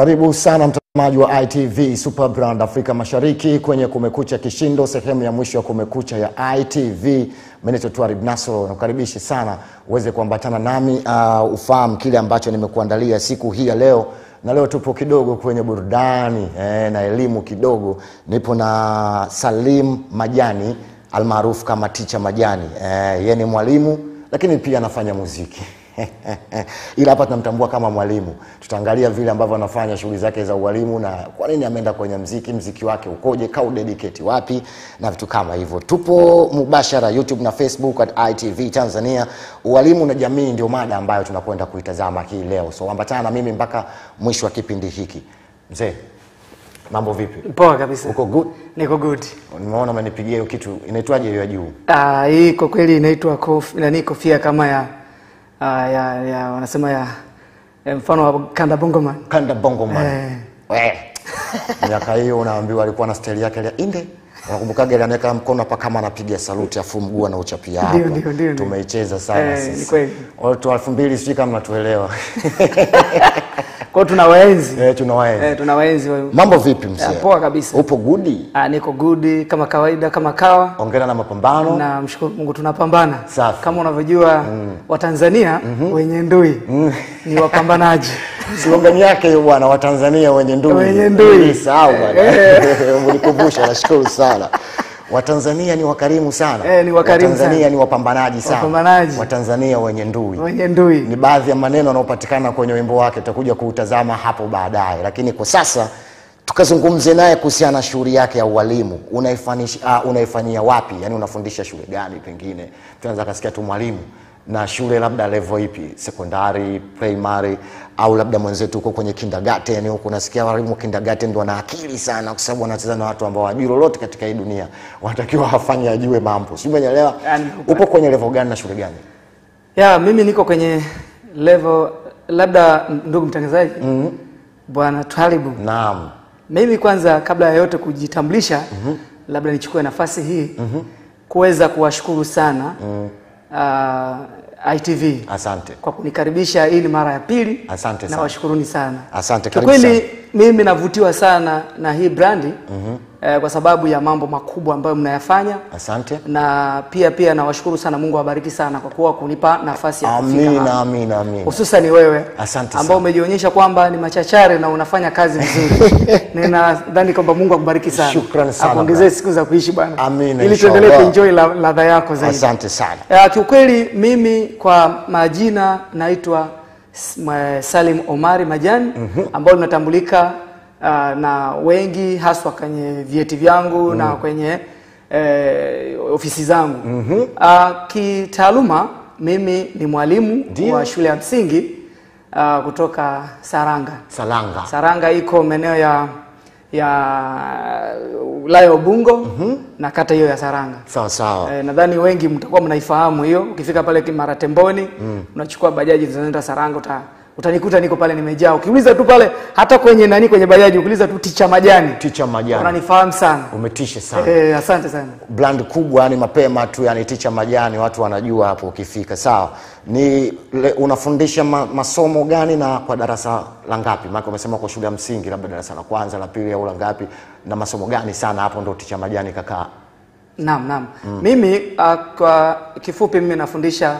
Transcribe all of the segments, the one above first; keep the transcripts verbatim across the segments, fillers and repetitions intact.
Karibu sana mtazamaji wa I T V Superbrand Afrika Mashariki kwenye Kumekucha Kishindo, sehemu ya mwisho ya Kumekucha ya I T V. Mimi Twarib Nasoro, nakukaribisha sana uweze kuambatana nami uh, ufahamu kile ambacho nimekuandalia siku hii ya leo. Na leo tupo kidogo kwenye burudani eh, na elimu kidogo. Nipo na Salim Majani almaarufu kama Teacher Majani. Eh, yeye ni mwalimu lakini pia anafanya muziki. Ila hapa tunamtambua kama mwalimu. Tutaangalia vile ambavyo anafanya shughuli zake za ualimu na kwa nini ameenda kwenye muziki, muziki wake ukoje, kau dedicate wapi na vitu kama hivyo. Tupo mubashara YouTube na Facebook at I T V Tanzania. Ualimu na jamii ndio mada ambayo tunakwenda kuitazama hii leo. So ambatana na mimi mpaka mwisho wa kipindi hiki. Mzee, mambo vipi? Poa kabisa. Uko good? Niko good. Nimeona umenipigia hiyo kitu, inaitwaje hiyo ya juu? Ah, hii kwa kweli inaitwa kofi, na ni kofia kama ya Uh, ya, ya, wanasema ya, ya mfano wa Kanda Bongoman. Kanda Bongoman. Eh. Wee. Miaka hiyo unaambiwa alikuwa na style yake ile inde. Unakumbukaga ile anaweka mkono hapa kama anapiga saluti afu mguu na uchapi hapa. Ndio ndio ndio. Tumeicheza sana eh, sisi. Ni kweli. Watu elfu mbili sisi kama mnatuelewa. Kwa tunawaenzi. Eh, tunawaenzi. Eh, tunawaenzi. Mambo vipi mzee? Poa kabisa. Upo goodi? Ah, niko goodi kama kawaida kama kawa. Ongea na mapambano. Na mshukuru Mungu tunapambana. Safi. Kama unavyojua mm. Watanzania mm -hmm. wenye ndui mm. ni wapambanaji. Slogan yake hiyo bwana, Watanzania wenye ndui. Wenye ndui. Sawa bwana. Mlikumbusha, nashukuru sana. Watanzania ni wakarimu sana. Eh, ni wakarimu Watanzania sana. Ni wapambanaji sana. Wapambanaji. Watanzania wenye ndui. Wenye ndui. Ni baadhi ya maneno yanayopatikana kwenye wimbo wake, tutakuja kuutazama hapo baadaye. Lakini kwa sasa tukazungumzie naye kuhusiana na shughuli yake ya ualimu. Unaifanisha uh, unaifanyia wapi? Yaani unafundisha shule gani pengine? Tuanza kasikia tu mwalimu na shule labda level ipi? Secondary, primary au labda mwenzetu huko kwenye kindergarten huko unasikia walimu kindergarten ndio na akili sana kwa sababu wanacheza na watu ambao hawajui lolote katika hii dunia. Wanatakiwa afanye ajue mambo. Sio umeelewa? Upo kwenye level gani na shule gani? Ya, mimi niko kwenye level labda ndugu mtangazaji. Mhm. Mm Bwana Twalibu. Naam. Mimi kwanza kabla ya yote kujitambulisha, mm -hmm. labda nichukue nafasi hii mm -hmm. kuweza kuwashukuru sana. Mm. Uh, I T V. Asante. Kwa kunikaribisha hii mara ya pili. Asante sana. Na washukuruni sana. Asante karibu sana. Kweli mimi navutiwa sana na hii brandi mm -hmm. eh, kwa sababu ya mambo makubwa ambayo mnayafanya. Asante. Na pia pia na washukuru sana, Mungu awabariki sana kwa kuwa kunipa nafasi ya kufika. Amina, amina, amina. Hususan ni wewe. Asante sana. Ambao umejionyesha kwamba ni machachare na unafanya kazi vizuri. Ninadhani kwamba Mungu akubariki sana. Shukrani sana. Akuongezee siku za kuishi bwana. Amina. Ili tuendelee kuenjoy ladha yako zaidi. Asante sana. Eh, kiukweli mimi kwa majina naitwa Salim Omari Majani mm -hmm. ambao unatambulika uh, na wengi haswa kwenye vyeti vyangu mm -hmm. na kwenye uh, ofisi zangu mm -hmm. uh, kitaaluma mimi ni mwalimu Dio. wa shule ya msingi uh, kutoka Saranga. Saranga Saranga iko maeneo ya ya Ulaya Ubungo mm -hmm. na kata hiyo ya Saranga. Sawa sawa. E, nadhani wengi mtakuwa mnaifahamu hiyo. Ukifika pale Kimara Temboni, mm. unachukua bajaji zinazoenda Saranga uta, utanikuta niko pale nimejaa. Ukiuliza tu pale hata kwenye nani kwenye bajaji ukiuliza tu Teacher Majani. Teacher Majani. Unanifahamu sana. Umetisha sana. Eh, asante sana. Brand kubwa yani mapema tu yani Teacher Majani watu wanajua hapo ukifika. Sawa. Ni le, unafundisha ma, masomo gani na kwa darasa la ngapi? Maana umesema kwa shule ya msingi labda darasa la kwanza, la pili au la ngapi na masomo gani sana hapo ndio Teacher Majani kaka? Naam, naam. Mm. Mimi uh, kwa kifupi mimi nafundisha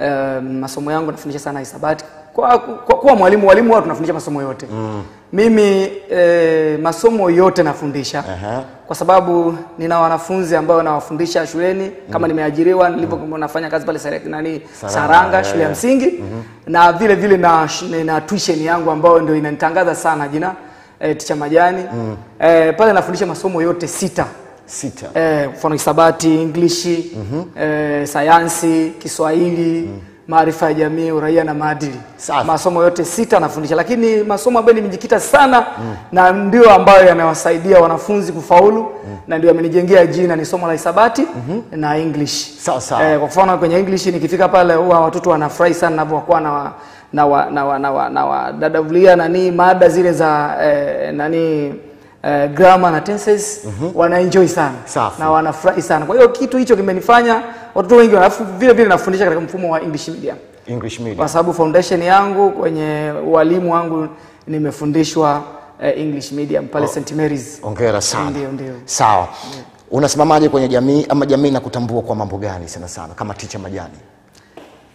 uh, masomo yangu nafundisha sana hisabati. Kwa, kwa, kwa mwalimu, walimu wao tunafundisha masomo yote. Mm. Mimi e, masomo yote nafundisha. Uh-huh. Kwa sababu nina wanafunzi ambao nawafundisha shuleni kama mm. nimeajiriwa nilipokuwa nafanya kazi pale Saranga nani Saranga shule ya msingi mm -hmm. na vile vile na, na tuition yangu ambao ndio inanitangaza sana jina e, Teacher Majani. Mm. E, pale nafundisha masomo yote sita. Sita. Eh, mfano hisabati, Englishi, mm -hmm. e, sayansi, Kiswahili, mm. maarifa ya jamii, uraia na maadili. Safi. Masomo yote sita nafundisha, lakini masomo ambayo nimejikita sana mm. na ndio ambayo yanawasaidia wanafunzi kufaulu mm. na ndio yamenijengea jina ni somo la hisabati mm -hmm. na English. Sawa sawa. Eh, kwa mfano kwenye English nikifika pale huwa watoto wanafurahi sana ninapokuwa na na wa, na wa, na wa, na wa, dadavulia nani mada zile za eh, nani eh, grammar na tenses mm -hmm. wana enjoy sana. Safi. Na wanafurahi sana. Kwa hiyo kitu hicho kimenifanya watoto wengi wanafu vile vile nafundisha katika mfumo wa English medium. English medium. Kwa sababu foundation yangu kwenye walimu wangu nimefundishwa uh, English medium pale oh, St Mary's. Hongera sana. Ndio ndio. Sawa. Yeah. Unasimamaje kwenye jamii ama jamii na kutambua kwa mambo gani sana sana kama teacher Majani?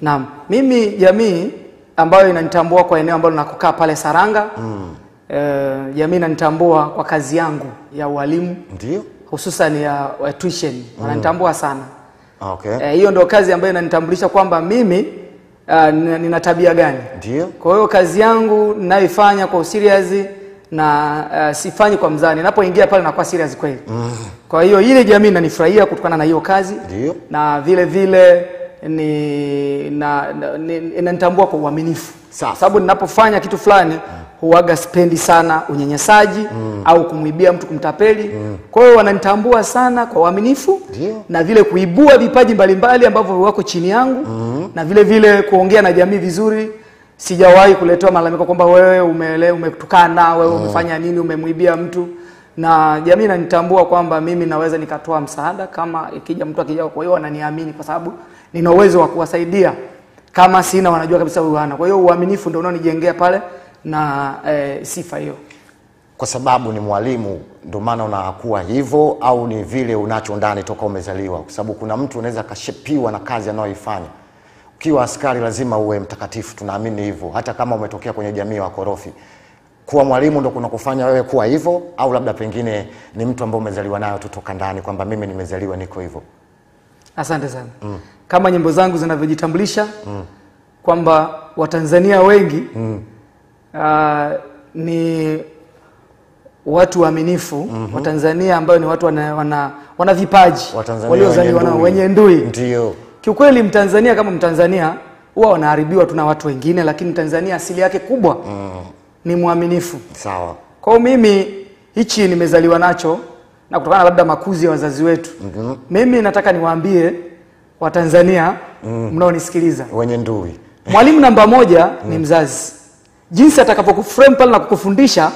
Naam, mimi jamii ambayo inanitambua kwa eneo ambalo nakokaa pale Saranga. Mm. Uh, jamii inanitambua kwa kazi yangu ya ualimu. Ndio. Hususan ya uh, tuition. Wananitambua mm. sana. Okay. Hiyo e, ndio kazi ambayo inanitambulisha kwamba mimi uh, nina tabia gani. Ndio. Kwa hiyo kazi yangu ninaifanya kwa serious na uh, sifanyi kwa mzani. Ninapoingia pale nakuwa serious kweli. Mm. Kwa hiyo ile jamii inanifurahia kutokana na hiyo kazi. Ndio. Na vile vile ni na, na inanitambua kwa uaminifu. Sababu ninapofanya kitu fulani huaga spendi sana unyanyasaji mm. au kumwibia mtu kumtapeli. Mm. Kwa hiyo wananitambua sana kwa uaminifu na vile kuibua vipaji mbalimbali ambavyo wako chini yangu mm. na vile vile kuongea na jamii vizuri. Sijawahi kuletoa malalamiko kwamba wewe umele umetukana, wewe mm. umefanya nini, umemwibia mtu. Na jamii inanitambua kwamba mimi naweza nikatoa msaada kama ikija mtu akija, kwa hiyo wananiamini kwa sababu nina uwezo wa kuwasaidia. Kama sina wanajua kabisa huyu ana. Kwa hiyo uaminifu ndio unaonijengea pale na e, sifa hiyo. Kwa sababu ni mwalimu ndio maana unakuwa hivyo au ni vile unacho ndani toka umezaliwa? Kwa sababu kuna mtu anaweza kashepiwa na kazi anayoifanya. Ukiwa askari lazima uwe mtakatifu, tunaamini hivyo hata kama umetokea kwenye jamii ya korofi. Kuwa mwalimu ndio kunakufanya wewe kuwa hivyo au labda pengine ni mtu ambaye umezaliwa nayo kutoka ndani kwamba mimi nimezaliwa niko hivyo? Asante sana. Mm. Kama nyimbo zangu zinavyojitambulisha mm. kwamba Watanzania wengi mm. uh, ni watu waaminifu, mm -hmm. Watanzania ambao ni watu wana wana, wana vipaji waliozaliwa nao wenye ndui. Ndio. Kiukweli Mtanzania kama Mtanzania huwa wanaharibiwa tuna watu wengine, lakini Mtanzania asili yake kubwa mm. ni muaminifu. Sawa. Kwa mimi hichi nimezaliwa nacho na kutokana labda makuzi ya wazazi wetu. Mm -hmm. Mimi nataka niwaambie Watanzania mm. mnaonisikiliza wenye ndui. Mwalimu namba moja mm. ni mzazi. Jinsi atakapokuframe pale na kukufundisha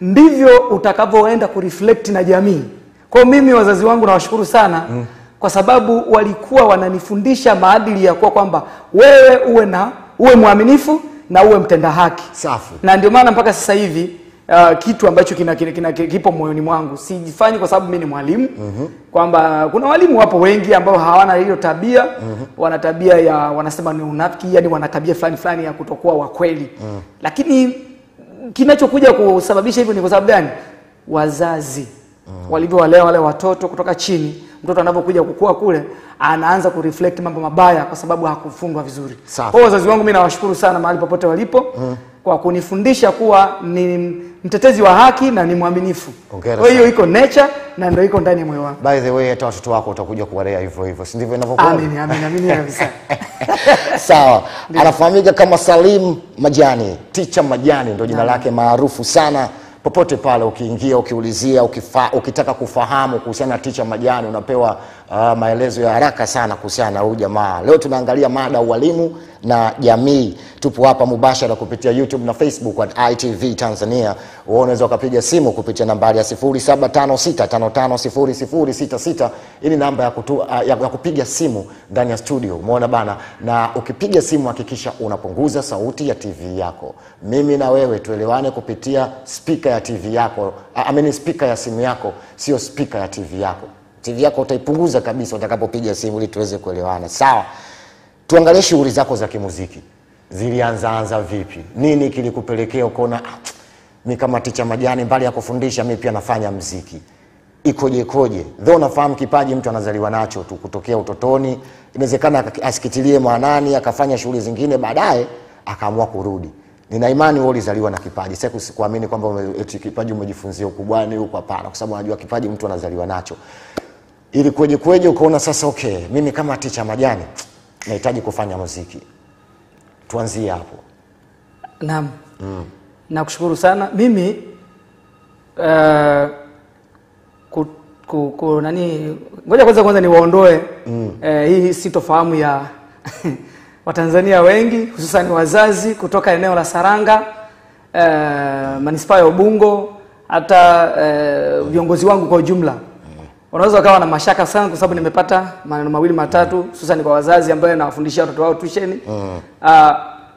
ndivyo utakavyoenda kureflect na jamii. Kwa mimi wazazi wangu nawashukuru sana mm. kwa sababu walikuwa wananifundisha maadili ya kuwa kwamba wewe uwe na uwe muaminifu na uwe mtenda haki. Safi. Na ndio maana mpaka sasa hivi Uh, kitu ambacho kina, kina, kina kipo moyoni mwangu sijifanyi kwa sababu mimi ni mwalimu mm -hmm. kwamba kuna walimu wapo wengi ambao hawana hiyo tabia mm -hmm. wana tabia ya wanasema ni unafiki, yani wana tabia fulani fulani ya kutokuwa wa kweli mm -hmm. lakini kinachokuja kusababisha hivyo ni kwa sababu gani? Wazazi mm -hmm. walivyowalea wale watoto kutoka chini. Mtoto anapokuja kukua kule anaanza kureflect mambo mabaya kwa sababu hakufundwa vizuri. Kwa wazazi wangu mimi nawashukuru sana mahali popote walipo mm -hmm. kwa kunifundisha kuwa ni mtetezi wa haki na ni muaminifu. Kwa hiyo iko nature na ndio iko ndani ya moyo wangu. By the way hata watoto wako utakuja kuwalea hivyo hivyo, si ndivyo inavyokuwa? Amini amini amini kabisa. Sawa. Anafahamika kama Salim Majani, teacher Majani ndio jina lake maarufu sana. Popote pale ukiingia, ukiulizia, ukifa, ukitaka kufahamu kuhusiana na teacher Majani unapewa uh, maelezo ya haraka sana kuhusiana na huyu jamaa. Leo tunaangalia mada walimu na jamii. Tupo hapa mubashara kupitia YouTube na Facebook at I T V Tanzania. Wewe unaweza ukapiga simu kupitia nambari ya sifuri saba tano sita tano tano sifuri sifuri sita sita. Hii namba ya, kutu, uh, ya kupiga simu ndani ya studio. Umeona bana? Na ukipiga simu hakikisha unapunguza sauti ya T V yako. Mimi na wewe tuelewane kupitia speaker ya T V yako. I mean speaker ya simu yako, sio speaker ya T V yako. T V yako utaipunguza kabisa utakapopiga simu ili tuweze kuelewana. Sawa? Tuangalie shughuli zako za kimuziki. Zilianza anza vipi? Nini kilikupelekea ukaona mimi kama teacher Majani mbali ya kufundisha mimi pia nafanya muziki? Ikoje koje? Though nafahamu kipaji mtu anazaliwa nacho tu kutokea utotoni, inawezekana asikitilie maanani akafanya shughuli zingine baadaye akaamua kurudi. Nina imani wewe ulizaliwa na kipaji. Sasa usikuamini kwamba eti kipaji umejifunzia ukubwani huko, hapana, kwa sababu unajua kipaji mtu anazaliwa nacho. Ili koje koje ukaona sasa okay, mimi kama teacher Majani nahitaji kufanya muziki. Tuanzie hapo. Naam. Mm. Nakushukuru sana. Mimi eh uh, ku, ku, ku nani ngoja kwanza kwanza niwaondoe mm. uh, hii sitofahamu ya Watanzania wengi hususan wazazi kutoka eneo la Saranga, uh, manispaa ya Ubungo, hata uh, viongozi wangu kwa ujumla. Wanaweza wakawa na mashaka sana kwa sababu nimepata maneno mawili matatu hususan kwa wazazi ambao nawafundishia watoto wao tuition. Mm. Uh,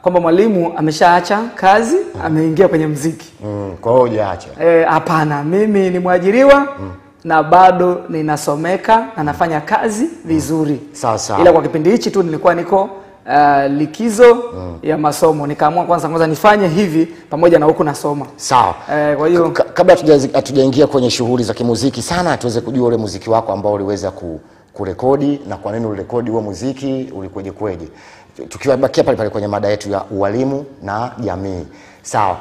kwamba mwalimu ameshaacha kazi, mm. ameingia kwenye muziki. Mm, kwa hiyo hujaacha. Eh, hapana, mimi ni mwajiriwa mm. na bado ninasomeka na nafanya kazi vizuri. Sasa. Ila kwa kipindi hichi tu nilikuwa niko Uh, likizo mm. ya masomo, nikaamua kwanza kwanza nifanye hivi pamoja na huko nasoma. Sawa. Eh, kwa hiyo kabla hatujaingia kwenye shughuli za kimuziki sana, tuweze kujua ule muziki wako ambao uliweza ku, kurekodi na kwa nini ulirekodi huo muziki, ulikweje kweje. Tukiwa bakia pale pale kwenye mada yetu ya ualimu na jamii. Sawa.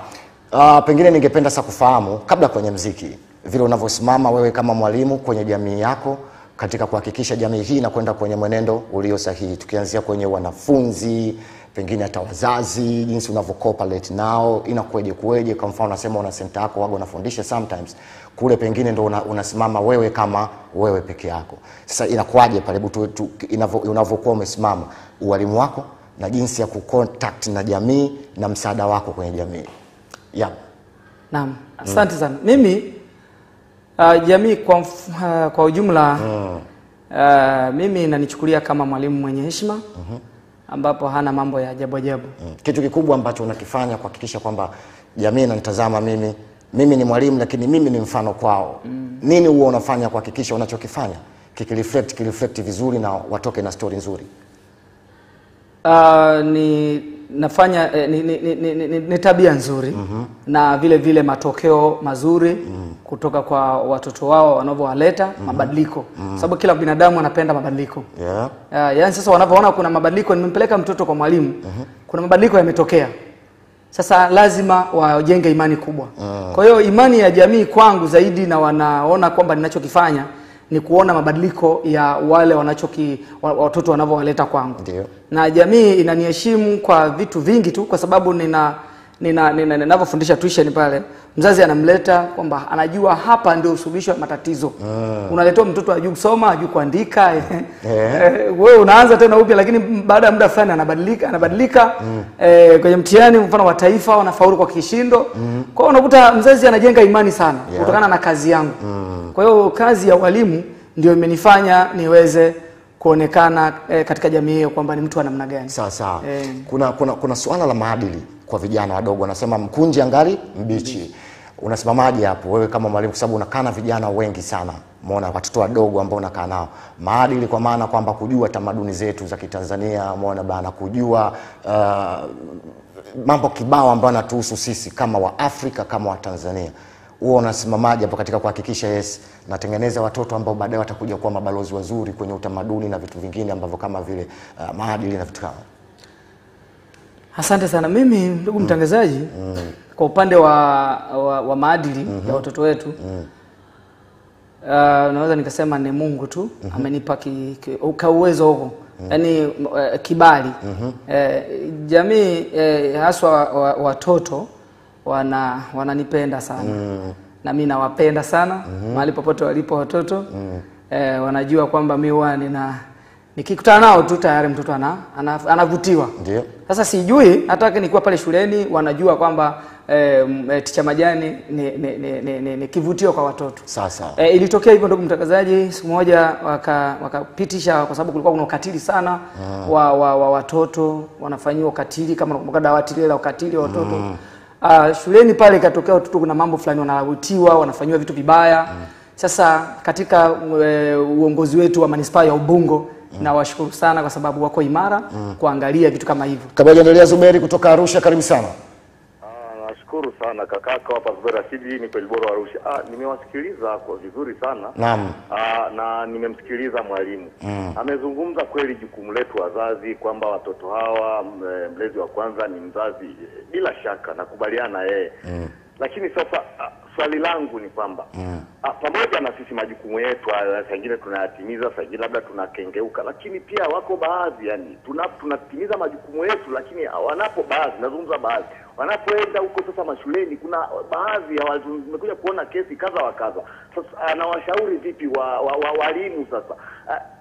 Uh, pengine ningependa sasa kufahamu kabla kwenye muziki, vile unavyosimama wewe kama mwalimu kwenye jamii yako, katika kuhakikisha jamii hii inakwenda kwenye mwenendo ulio sahihi, tukianzia kwenye wanafunzi, pengine hata wazazi, jinsi unavyocorporate nao, inakueje kueje? Kwa mfano unasema una center yako wao unafundisha sometimes kule, pengine ndo una, unasimama wewe kama wewe peke yako. Sasa inakuaje pale unavyokuwa umesimama ualimu wako na jinsi ya kucontact na jamii na msaada wako kwenye jamii? Yeah. Naam, asante mm. sana. Mimi Uh, jamii kwa, uh, kwa ujumla mm. uh, mimi nanichukulia kama mwalimu mwenye heshima mm -hmm. ambapo hana mambo ya ajabu ajabu. Mm. Kitu kikubwa ambacho unakifanya kuhakikisha kwamba jamii inanitazama mimi, mimi ni mwalimu lakini mimi ni mfano kwao. Mm. Nini huwa unafanya kuhakikisha unachokifanya kikireflect kireflect vizuri na watoke na story nzuri? Uh, ni nafanya eh, ni, ni, ni, ni, ni, ni tabia nzuri mm -hmm. na vile vile matokeo mazuri mm -hmm. kutoka kwa watoto wao wanavyowaleta mm -hmm. mabadiliko mm -hmm. sababu kila binadamu anapenda mabadiliko. Yeah. Uh, yaani sasa wanapoona kuna mabadiliko, nimempeleka mtoto kwa mwalimu mm -hmm. kuna mabadiliko yametokea, sasa lazima wajenge imani kubwa. Mm -hmm. Kwa hiyo imani ya jamii kwangu zaidi, na wanaona kwamba ninachokifanya ni kuona mabadiliko ya wale wanachoki watoto wanavyowaleta kwangu. Ndiyo. Na jamii inaniheshimu kwa vitu vingi tu, kwa sababu nina nina ninavyofundisha tuition pale, mzazi anamleta kwamba anajua hapa ndio usuluhisho wa matatizo. Mm. Unaleta mtoto ajue kusoma, ajue kuandika. Yeah. Wewe unaanza tena upya, lakini baada ya muda fulani anabadilika, anabadilika. Mm. E, kwenye mtihani mfano wa taifa wanafaulu kwa kishindo. Mm. Kwa hiyo unakuta mzazi anajenga imani sana. Yeah. Kutokana na kazi yangu. Mm. Kwa hiyo kazi ya walimu ndio imenifanya niweze kuonekana e, katika jamii hiyo kwamba ni mtu wa namna gani. Sawa sawa. E. Kuna kuna kuna swala la maadili kwa vijana wadogo, wanasema mkunji angali mbichi. Unasimamaje hapo wewe kama mwalimu, kwa sababu unakaa na vijana wengi sana, umeona watoto wadogo ambao unakaa nao? Maadili kwa maana kwamba kujua tamaduni zetu za Kitanzania, umeona bana, kujua uh, mambo kibao ambayo yanatuhusu sisi kama wa Afrika, kama wa Tanzania. Wewe unasimamaje hapo katika kuhakikisha yes natengeneza watoto ambao baadaye watakuja kuwa mabalozi wazuri kwenye utamaduni na vitu vingine ambavyo kama vile uh, maadili na vitu kama? Asante sana. Mimi ndugu mm. mtangazaji, mm. kwa upande wa wa, wa maadili mm -hmm. ya watoto wetu, mm. uh, naweza nikasema ni Mungu tu mm -hmm. amenipa ki, ki, ka uwezo huo, mm. yani uh, kibali. mm -hmm. eh, jamii eh, haswa watoto wana wananipenda sana, mm. na mimi nawapenda sana. mm -hmm. Mahali popote walipo watoto, mm. eh, wanajua kwamba mimi wani na nikikutana nao tu tayari mtoto ana anavutiwa. Ndio. Sasa sijui hata nilikuwa pale shuleni wanajua kwamba e, Ticha Majani ni ni, ni, ni, ni kivutio kwa watoto. Sasa e, ilitokea hivyo ndugu mtangazaji, siku moja wakapitisha waka, kwa sababu kulikuwa kuna ukatili sana mm. wa, wa, wa watoto, wanafanywa ukatili kama unakumbuka dawati lile la ukatili wa watoto. Mm. A, shuleni pale ikatokea watoto kuna mambo fulani wanalawitiwa, wanafanywa vitu vibaya. Mm. Sasa katika e, uongozi wetu wa manispaa ya Ubungo, Mm. na washukuru sana kwa sababu wako imara mm. kuangalia vitu kama hivyo. Kabla endelea, Zuberi kutoka Arusha, karibu sana. Ah, nashukuru sana kakaka hapa Zuberi Rashidi, ni kweli bora Arusha. Ah, nimewasikiliza kwa vizuri sana. Naam. Ah, na nimemsikiliza mwalimu. Mm. Amezungumza kweli jukumu letu wazazi kwamba watoto hawa mlezi wa kwanza ni mzazi, bila shaka nakubaliana yeye. Mm. Lakini sasa swali langu ni kwamba mm. pamoja na sisi majukumu yetu sangine tunayatimiza, sangine labda tunakengeuka, lakini pia wako baadhi yani tunatimiza majukumu yetu, lakini wanapo baadhi, nazungumza baadhi, Wanapoenda huko sasa mashuleni, kuna baadhi ya watu nimekuja kuona kesi kadha wa kadha. Sasa nawashauri vipi wa, wa, wa walimu sasa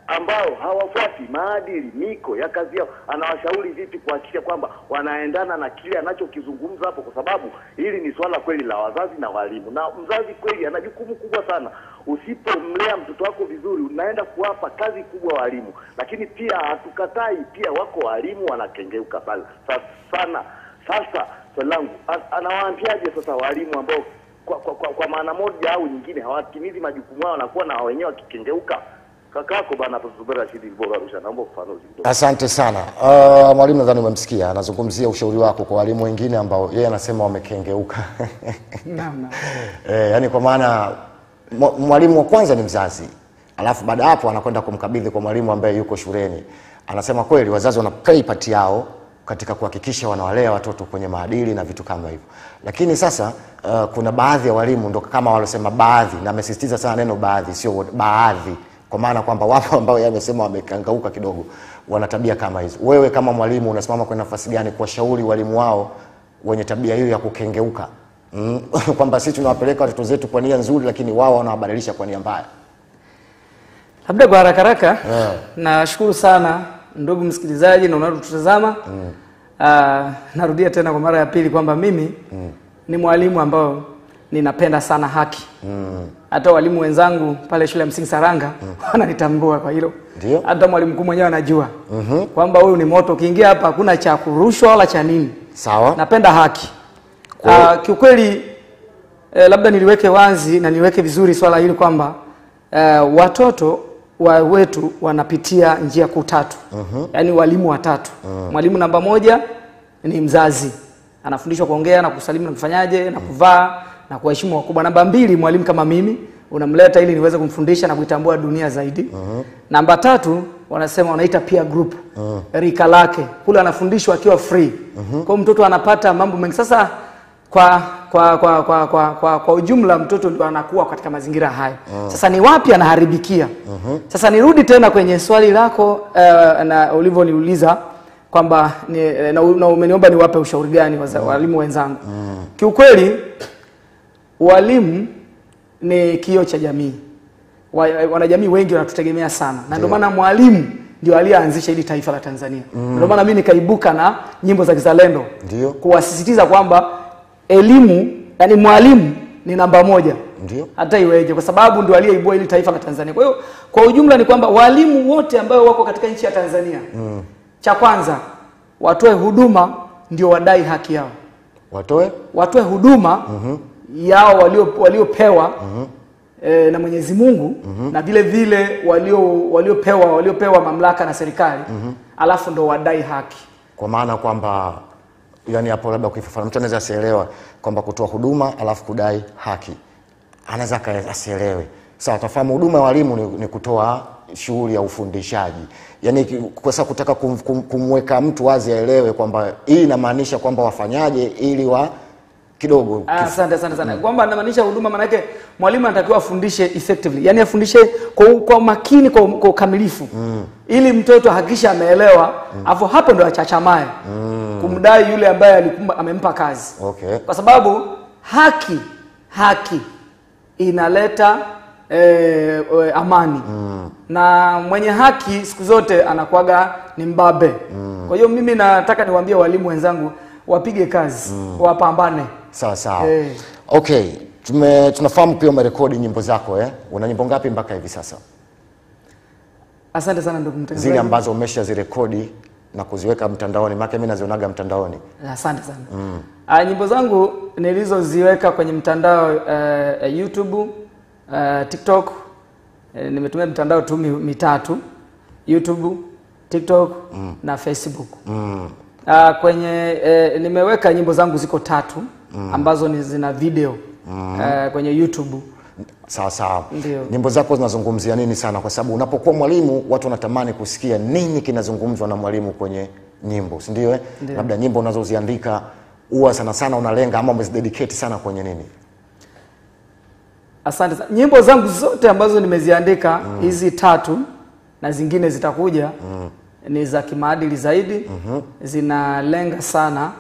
ambao hawafuati maadili miko ya kazi yao, anawashauri vipi kuhakikisha kwamba wanaendana na kile anachokizungumza hapo, kwa sababu hili ni swala kweli la wazazi na walimu, na mzazi kweli ana jukumu kubwa sana. Usipomlea mtoto wako vizuri, unaenda kuwapa kazi kubwa walimu. Lakini pia hatukatai, pia wako walimu wanakengeuka sana. Sasa swalangu anawaambiaje sasa walimu ambao kwa kwa, kwa, kwa maana moja au nyingine hawatimizi majukumu yao na kuwa na wenyewe wakikengeuka? Kakako bana Pasubera Shidi Bora Rusha, naomba ufafanuzi kidogo. Asante sana. Uh, mwalimu nadhani umemsikia anazungumzia ushauri wako kwa walimu wengine ambao yeye anasema wamekengeuka. Naam naam. Eh, yani kwa maana mwalimu wa kwanza ni mzazi. Alafu baada hapo anakwenda kumkabidhi kwa mwalimu ambaye yuko shuleni. Anasema kweli wazazi wana play part yao katika kuhakikisha wanawalea watoto kwenye maadili na vitu kama hivyo. Lakini sasa uh, kuna baadhi ya walimu ndo kama walosema baadhi, na amesisitiza sana neno baadhi, sio baadhi. Kwa maana kwamba wapo ambao yamesema wamekangauka kidogo, wana tabia kama hizo. Wewe kama mwalimu unasimama kwa nafasi gani kuwashauri walimu wao wenye tabia hiyo ya kukengeuka? Mm. Kwamba sisi tunawapeleka watoto zetu kwa nia nzuri, lakini wao wanawabadilisha kwa nia mbaya. Labda kwa haraka haraka, yeah. Nashukuru sana ndugu msikilizaji na unatutazama. Mm. Uh, narudia tena kwa mara ya pili kwamba mimi mm. ni mwalimu ambao ninapenda sana haki. Mm. Hata walimu wenzangu pale shule ya msingi Saranga mm. wananitambua kwa hilo. Ndio. Hata mwalimu mkuu mwenyewe anajua mm -hmm. kwamba huyu ni moto, kiingia hapa hakuna cha kurushwa wala cha nini. Sawa. Napenda haki. Ah, kiukweli eh, labda niliweke wazi na niweke vizuri swala hili kwamba eh, watoto wa wetu wanapitia njia kuu tatu. Mm -hmm. Yaani walimu watatu. Mm. Mwalimu namba moja ni mzazi. Anafundishwa kuongea na kusalimu na kufanyaje na kuvaa. Mm. Na kuheshimu wakubwa. Namba mbili, mwalimu kama mimi unamleta ili niweze kumfundisha na kuitambua dunia zaidi. Uh-huh. Namba tatu wanasema wanaita peer group. Uh-huh. Rika lake. Kule anafundishwa akiwa free. Uh-huh. Kwa mtoto anapata mambo mengi. Sasa kwa kwa kwa kwa kwa kwa, kwa ujumla mtoto ndio anakuwa katika mazingira haya. Uh-huh. Sasa ni wapi anaharibikia? Uh-huh. Sasa nirudi tena kwenye swali lako uh, na ulivyoniuliza kwamba na, na umeniomba niwape ushauri gani wa uh-huh. walimu wenzangu. Uh-huh. Kiukweli walimu ni kioo cha jamii. Wanajamii wengi wanatutegemea sana. Na ndio maana mwalimu ndio aliyeanzisha hili taifa la Tanzania. Mm. Ndio maana mimi nikaibuka na nyimbo za kizalendo. Ndio. Kuwasisitiza kwamba elimu, yani mwalimu ni namba moja. Ndio. Hata iweje, kwa sababu ndio aliyeibua hili taifa la Tanzania. Kwa hiyo kwa ujumla ni kwamba walimu wote ambao wako katika nchi ya Tanzania, mm. cha kwanza watoe huduma ndio wadai haki yao. Watoe? Watoe huduma. Mhm. Mm yao walio waliopewa uh -huh. e, na Mwenyezi Mungu uh -huh. na vile vile walio waliopewa waliopewa mamlaka na serikali uh -huh. alafu ndo wadai haki. Kwa maana kwamba yani hapo labda kuifafanua mtu anaweza asielewe kwamba kutoa huduma alafu kudai haki, anaweza asielewe. Sawa, tafahamu huduma ya walimu ni, ni kutoa shughuli ya ufundishaji. Yaani kwa sababu kutaka kum, kum, kumweka mtu wazi aelewe kwamba hii inamaanisha kwamba wafanyaje ili wa kidogo. Asante sana sana. Mm. Kwamba anamaanisha huduma, maana yake mwalimu anatakiwa afundishe effectively. Yaani afundishe kwa kwa makini, kwa kwa kamilifu. Mm. Ili mtoto hakisha ameelewa, mm. afu hapo ndo achachamae. Mm. Kumdai yule ambaye alikumba amempa kazi. Okay. Kwa sababu haki haki inaleta eh, amani. Mm. Na mwenye haki siku zote anakuaga ni mbabe. Mm. Kwa hiyo mimi nataka niwaambie walimu wenzangu wapige kazi, mm. wapambane. Sawa sawa. Hey. Okay, tume tunafahamu pia umerekodi nyimbo zako eh? Una nyimbo ngapi mpaka hivi sasa? Asante sana ndugu mtangazaji. Zile ambazo umeshazirekodi na kuziweka mtandaoni, maana mimi nazionaga mtandaoni. Asante sana. Mm. Ah, nyimbo zangu nilizoziweka kwenye mtandao uh, YouTube, uh, TikTok. Uh, nimetumia mtandao tu mitatu. YouTube, TikTok mm. na Facebook. Mm. Uh, kwenye eh, nimeweka nyimbo zangu ziko tatu mm. ambazo ni zina video mm. uh, kwenye YouTube. Sawa sawa. Nyimbo zako zinazungumzia nini sana, kwa sababu unapokuwa mwalimu watu wanatamani kusikia nini kinazungumzwa na mwalimu kwenye nyimbo, si ndio eh? Labda nyimbo unazoziandika huwa sana sana unalenga ama umezidedicate sana kwenye nini? Asante sana. Nyimbo zangu zote ambazo nimeziandika hizi mm. tatu na zingine zitakuja mm. ni za kimaadili zaidi. Mm-hmm. Zinalenga sana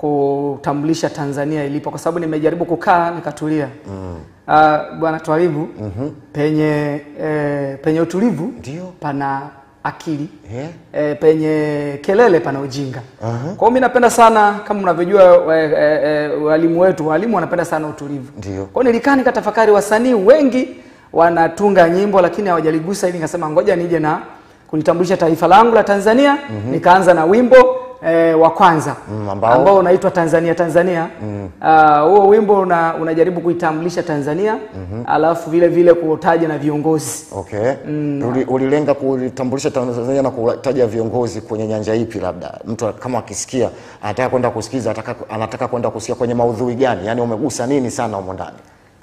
kutambulisha Tanzania ilipo, kwa sababu nimejaribu kukaa nikatulia. Mm. Uh, Bwana Twaribu, mm -hmm. penye e, penye utulivu ndio pana akili. Yeah. E, penye kelele pana ujinga. Uh -huh. Kwa hiyo mimi napenda sana, kama mnavyojua e, e, walimu wetu, walimu wanapenda sana utulivu. Ndio. Kwa hiyo nilikaa nikatafakari, wasanii wengi wanatunga nyimbo lakini hawajaligusa hivi, nikasema ngoja nije na kulitambulisha taifa langu la Tanzania. Mm -hmm. Nikaanza na wimbo E, wa kwanza mm, ambao, ambao unaitwa Tanzania Tanzania. Huo mm. uh, wimbo una, unajaribu kuitambulisha Tanzania, mm -hmm. alafu vile vile kutaja na viongozi. Okay. Mm. Ulilenga kuitambulisha Tanzania na kutaja viongozi kwenye nyanja ipi? Labda mtu kama akisikia anataka kwenda kusikiza, anataka kwenda kusikia kwenye maudhui gani? Yaani umegusa nini sana huko ndani?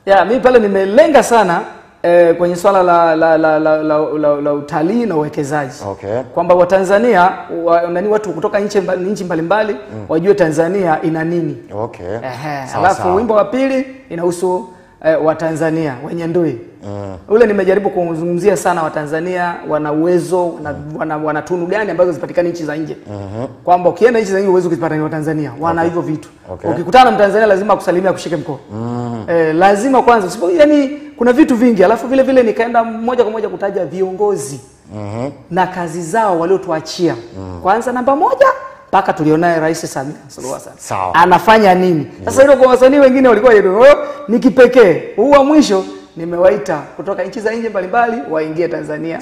Yeah, mimi pale nimelenga sana e, kwenye swala la la la la, la, la, la utalii na uwekezaji. Okay. Kwamba wa Tanzania wa, nani watu kutoka nchi nchi mbalimbali mm. wajue Tanzania ina nini. Okay. Ehe. Alafu wimbo wa pili inahusu e, wa Tanzania wenye ndui. Mm. Ule nimejaribu kuzungumzia sana wa Tanzania wana uwezo mm. na wana, wana tunu gani ambazo zipatikana nchi za nje. Mm -hmm. Kwamba ukienda nchi za nje uwezo kuzipata ni wa Tanzania. Wana hivyo okay. vitu. Okay. Ukikutana na Tanzania lazima akusalimia kushike mkono. Mm. E, lazima kwanza usipo, yani kuna vitu vingi. Alafu vile vile nikaenda moja kwa moja kutaja viongozi mm-hmm. na kazi zao waliotuachia. Mm. Kwanza namba moja paka tulionaye Rais Samia Suluhu Hassan anafanya nini? Sasa hilo kwa wasanii wengine walikuwa hilo oh, ni kipekee. Huu wa mwisho nimewaita kutoka nchi za nje mbalimbali waingie Tanzania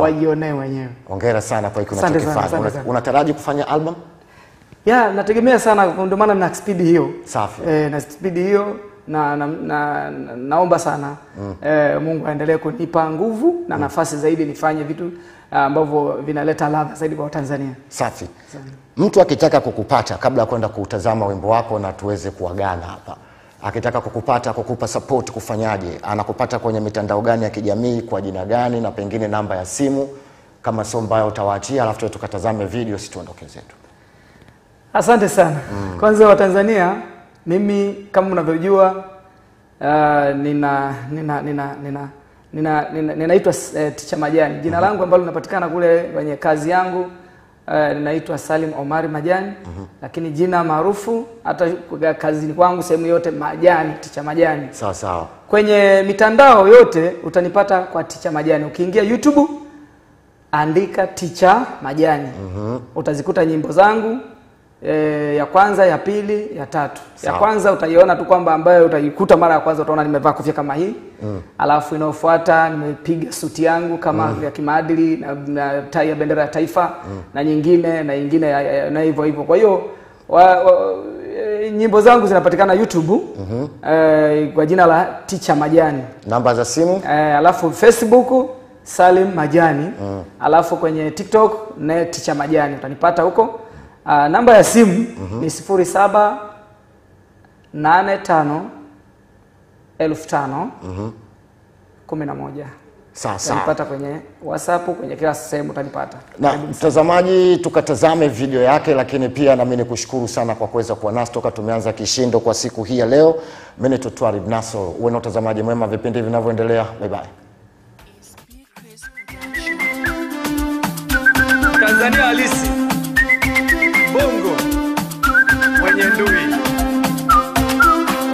wajione wenyewe. Hongera sana kwa hiki unachokifanya. Unataraji kufanya album? Yeah, nategemea sana, ndio maana nina speed hiyo. Safi. Eh, na speed hiyo Na, na, na, na naomba sana mm. eh, Mungu aendelee kunipa nguvu na mm. nafasi zaidi nifanye vitu ambavyo uh, vinaleta ladha zaidi kwa Tanzania. Safi. Safi. Mtu akitaka kukupata, kabla kwenda kutazama wimbo wako na tuweze kuagana hapa, akitaka kukupata, kukupa support, kufanyaje? Anakupata kwenye mitandao gani ya kijamii, kwa jina gani, na pengine namba ya simu kama sio mbaya utawaachia, alafu tukatazame video si tuondoke zetu? Asante sana. Mm. Kwanza wa Tanzania, mimi kama mnavyojua uh, nina nina nina nina nina ninaitwa nina uh, Teacher Majani. Jina langu ambalo linapatikana kule kwenye kazi yangu uh, ninaitwa Salim Omari Majani, uh-huh. lakini jina maarufu hata kazini kwangu sehemu yote Majani, Teacher Majani. Sawa sawa. Kwenye mitandao yote utanipata kwa Teacher Majani. Ukiingia YouTube andika Teacher Majani, uh-huh. utazikuta nyimbo zangu. E, ya kwanza, ya pili, ya tatu. Sao. Ya kwanza utaiona tu kwamba ambayo utaikuta mara ya kwanza utaona nimevaa kofia kama hii. Mm. Alafu inaofuata nimepiga suti yangu kama mm. ya kimaadili na, na tai ya bendera ya taifa mm. na nyingine na nyingine na hivyo hivyo. Kwa hiyo e, nyimbo zangu zinapatikana YouTube mm -hmm. e, kwa jina la Teacher Majani. Namba za simu? E, alafu Facebook Salim Majani, mm. alafu kwenye TikTok na Teacher Majani utanipata huko. Uh, namba ya simu mm -hmm. ni sifuri saba nane tano elfu tano mhm kumi na moja. Sasa nipata kwenye WhatsApp, kwenye kila sehemu utanipata. Na mtazamaji, tukatazame video yake, lakini pia na mimi nikushukuru sana kwa kuweza kuwa nasi toka tumeanza kishindo kwa siku hii ya leo. Mimi ni Twarib Nasoro. Uwe na mtazamaji mwema vipindi vinavyoendelea. Bye bye. Tanzania halisi. Ubungo wenye ndui.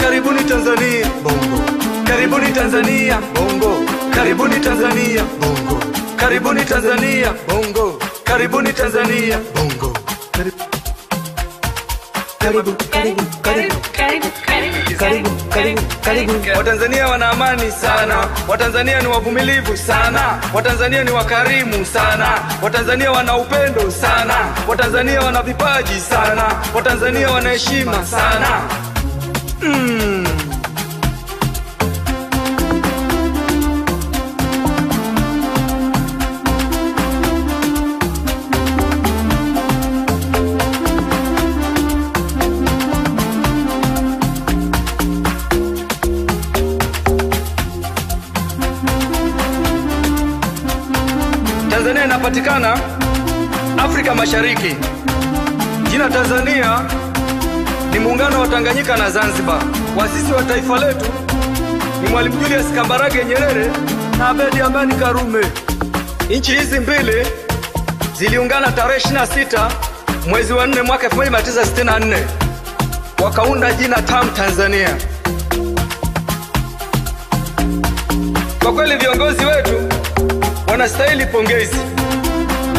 Karibuni Tanzania Ubungo. Karibuni Tanzania Ubungo. Karibuni Tanzania Ubungo. Karibuni Tanzania Ubungo. Karibuni Tanzania Ubungo. Karibu karibu karibu karibu karibu karibu karibu. Watanzania wana amani sana. Watanzania ni wavumilivu sana. Watanzania ni wakarimu sana. Watanzania wana upendo sana. Watanzania wana vipaji sana. Watanzania wana heshima sana. Mm. Tanzania inapatikana Afrika Mashariki. Jina Tanzania ni muungano wa Tanganyika na Zanzibar. Waasisi wa taifa letu ni Mwalimu Julius Kambarage Nyerere na Abedi Amani Karume. Nchi hizi mbili ziliungana tarehe ishirini na sita mwezi wa nne mwaka elfu moja mia tisa sitini na nne. wakaunda jina tamu Tanzania. Kwa kweli viongozi wetu wanastahili pongezi.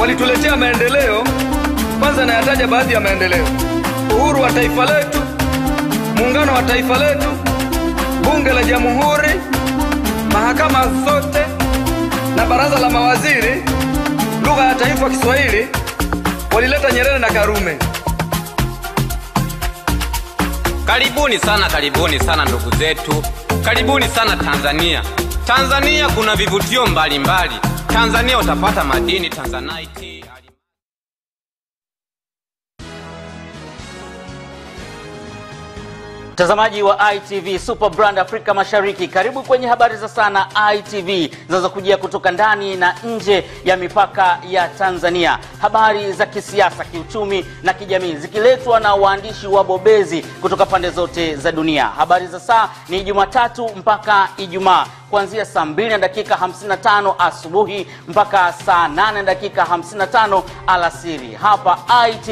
Walituletea maendeleo. Kwanza nayataja baadhi ya maendeleo: uhuru wa taifa letu, muungano wa taifa letu, bunge la jamhuri, mahakama zote na baraza la mawaziri, lugha ya taifa Kiswahili, walileta Nyerere na Karume. Karibuni sana, karibuni sana ndugu zetu. Karibuni sana Tanzania. Tanzania kuna vivutio mbalimbali. Tanzania utapata madini, Tanzanite. Mtazamaji wa I T V Superbrand Afrika Mashariki, karibu kwenye habari za sana I T V zinazokujia kutoka ndani na nje ya mipaka ya Tanzania. Habari za kisiasa, kiuchumi na kijamii zikiletwa na waandishi wabobezi kutoka pande zote za dunia. Habari za saa ni Jumatatu mpaka Ijumaa, kuanzia saa mbili na dakika hamsini na tano asubuhi mpaka saa nane na dakika hamsini na tano alasiri. Hapa I T V